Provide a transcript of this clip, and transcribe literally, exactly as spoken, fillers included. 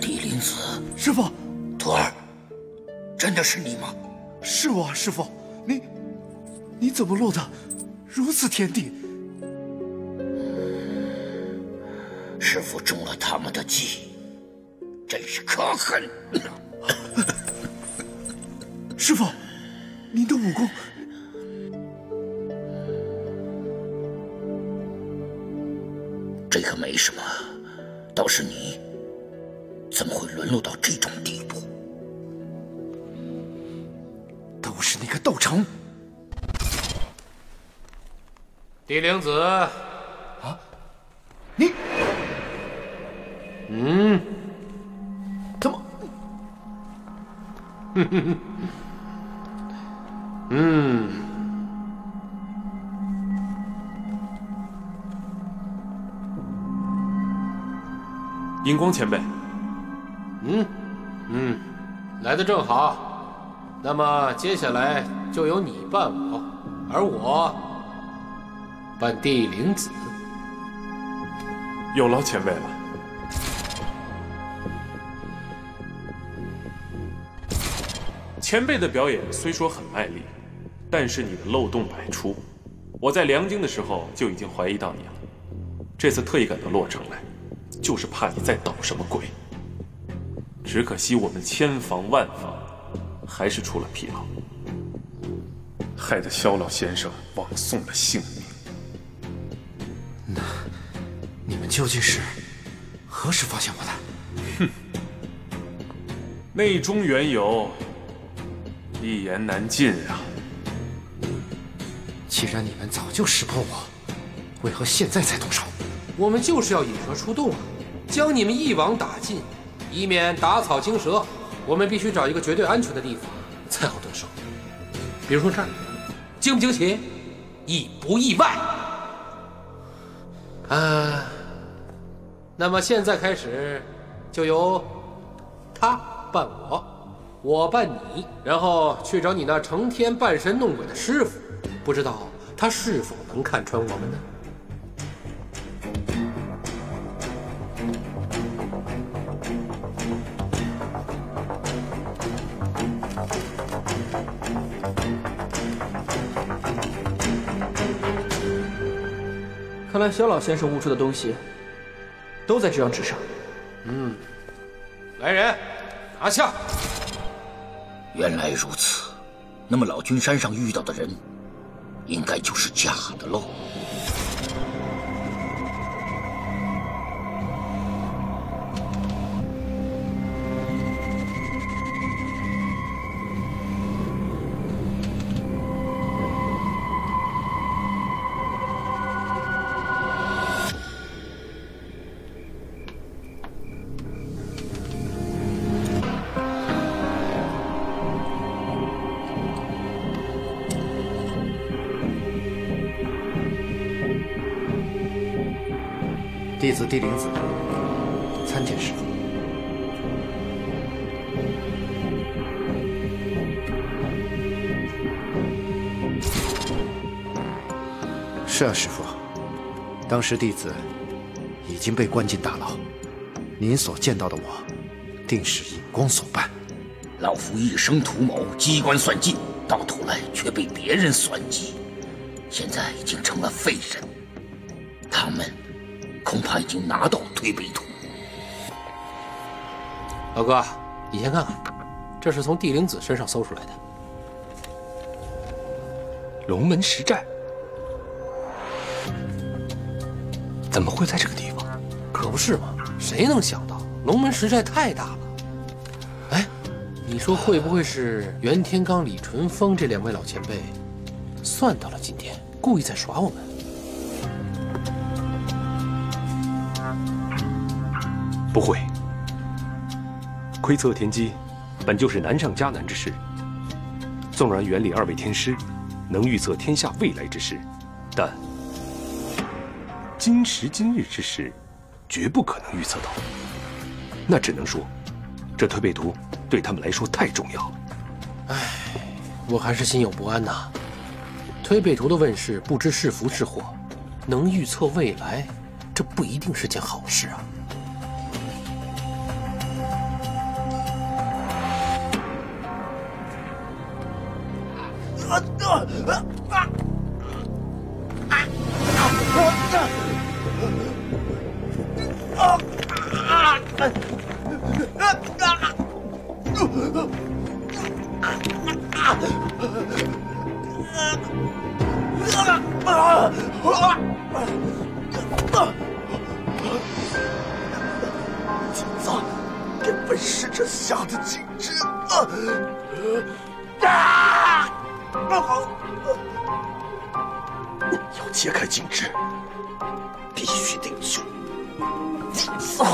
狄林子，师傅，徒儿，真的是你吗？是我，师傅，你，你怎么落得如此田地？师傅中了他们的计，真是可恨！师傅，您的武功。 这个没什么，倒是你，怎么会沦落到这种地步？都是那个道成，狄灵子啊，你，嗯，怎么？哼哼哼，嗯。 银光前辈，嗯嗯，来的正好。那么接下来就由你扮我，而我扮帝灵子。有劳前辈了。前辈的表演虽说很卖力，但是你的漏洞百出。我在梁京的时候就已经怀疑到你了，这次特意赶到洛城来。 就是怕你再捣什么鬼，只可惜我们千防万防，还是出了纰漏，害得萧老先生枉送了性命。那你们究竟是何时发现我的？哼，内中缘由，一言难尽啊。既然你们早就识破我，为何现在才动手？ 我们就是要引蛇出洞啊，将你们一网打尽，以免打草惊蛇。我们必须找一个绝对安全的地方才好动手，比如说这儿，惊不惊奇，意不意外？啊，那么现在开始，就由他扮我，我扮你，然后去找你那成天扮神弄鬼的师傅，不知道他是否能看穿我们呢？ 看来萧老先生悟出的东西，都在这张纸上。嗯，来人，拿下！原来如此，那么老君山上遇到的人，应该就是假的喽。弟子帝灵子参见师父。是啊，师父，当时弟子已经被关进大牢，您所见到的我，定是尹光所扮。老夫一生图谋，机关算尽，到头来却被别人算计，现在已经成了废人。他们。 恐怕已经拿到推背图。老哥，你先看看，这是从帝灵子身上搜出来的龙门石寨，怎么会在这个地方？可不是嘛，谁能想到龙门石寨太大了？哎，你说会不会是袁天罡、李淳风这两位老前辈算到了今天，故意在耍我们？ 不会，窥测天机，本就是难上加难之事。纵然元理二位天师能预测天下未来之事，但今时今日之事，绝不可能预测到。那只能说，这推背图对他们来说太重要了。唉，我还是心有不安呐。推背图的问世，不知是福是祸，能预测未来，这不一定是件好事啊。金子，根本是这小子金枝啊！要解开禁制，必须得救金子。